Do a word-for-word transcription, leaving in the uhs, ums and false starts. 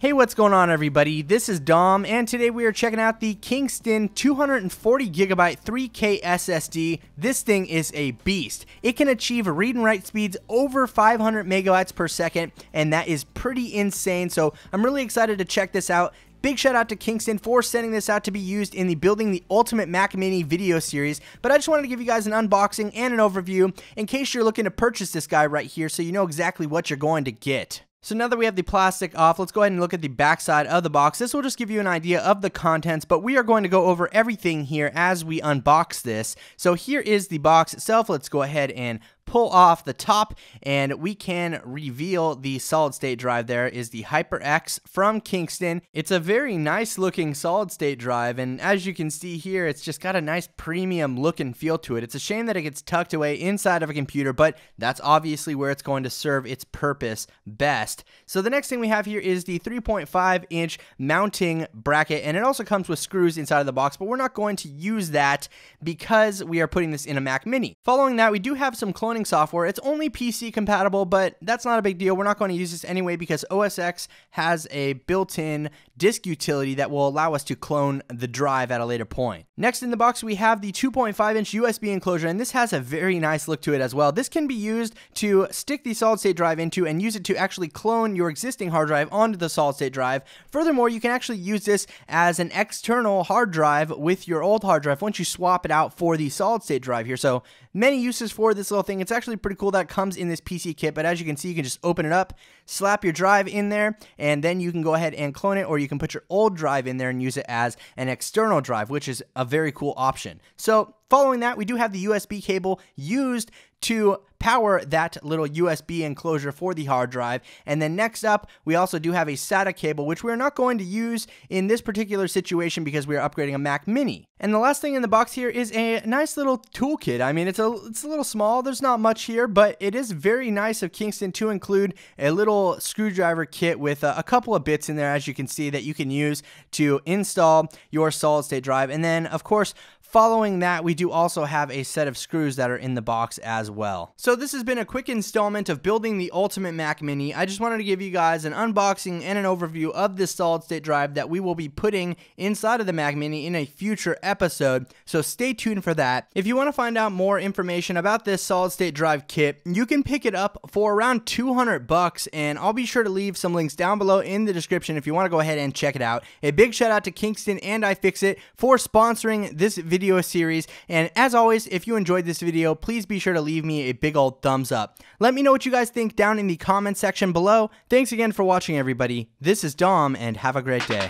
Hey, what's going on everybody? This is Dom and today we are checking out the Kingston two hundred forty gigabyte three K S S D. This thing is a beast. It can achieve read and write speeds over five hundred megabytes per second, and that is pretty insane. So I'm really excited to check this out. Big shout out to Kingston for sending this out to be used in the Building the Ultimate Mac Mini video series, but I just wanted to give you guys an unboxing and an overview in case you're looking to purchase this guy right here so you know exactly what you're going to get. So now that we have the plastic off, let's go ahead and look at the backside of the box. This will just give you an idea of the contents, but we are going to go over everything here as we unbox this. So here is the box itself. Let's go ahead and pull off the top and we can reveal the solid state drive. There is the HyperX from Kingston. It's a very nice looking solid state drive, and as you can see here, it's just got a nice premium look and feel to it. It's a shame that it gets tucked away inside of a computer, but that's obviously where it's going to serve its purpose best. So the next thing we have here is the three point five inch mounting bracket, and it also comes with screws inside of the box, but we're not going to use that because we are putting this in a Mac Mini. Following that, we do have some cloning software. It's only P C compatible, but that's not a big deal. We're not going to use this anyway because O S X has a built-in disk utility that will allow us to clone the drive at a later point. Next in the box, we have the two point five inch U S B enclosure, and this has a very nice look to it as well. This can be used to stick the solid state drive into and use it to actually clone your existing hard drive onto the solid state drive. Furthermore, you can actually use this as an external hard drive with your old hard drive once you swap it out for the solid state drive here. So many uses for this little thing. It's It's actually pretty cool that it comes in this P C kit, but as you can see, you can just open it up, slap your drive in there, and then you can go ahead and clone it, or you can put your old drive in there and use it as an external drive, which is a very cool option. So following that, we do have the U S B cable used to power that little U S B enclosure for the hard drive. And then next up, we also do have a SATA cable, which we're not going to use in this particular situation because we are upgrading a Mac Mini. And the last thing in the box here is a nice little toolkit. I mean, it's a, it's a little small. There's not much here, but it is very nice of Kingston to include a little screwdriver kit with a, a couple of bits in there, as you can see, that you can use to install your solid state drive. And then, of course, following that, we do also have a set of screws that are in the box as well. So this has been a quick installment of Building the Ultimate Mac Mini. I just wanted to give you guys an unboxing and an overview of this solid state drive that we will be putting inside of the Mac Mini in a future episode, so stay tuned for that. If you want to find out more information about this solid state drive kit, you can pick it up for around two hundred bucks, and I'll be sure to leave some links down below in the description if you want to go ahead and check it out. A big shout out to Kingston and iFixit for sponsoring this video video series, and as always, if you enjoyed this video, please be sure to leave me a big old thumbs up. Let me know what you guys think down in the comment section below. Thanks again for watching everybody. This is Dom, and have a great day.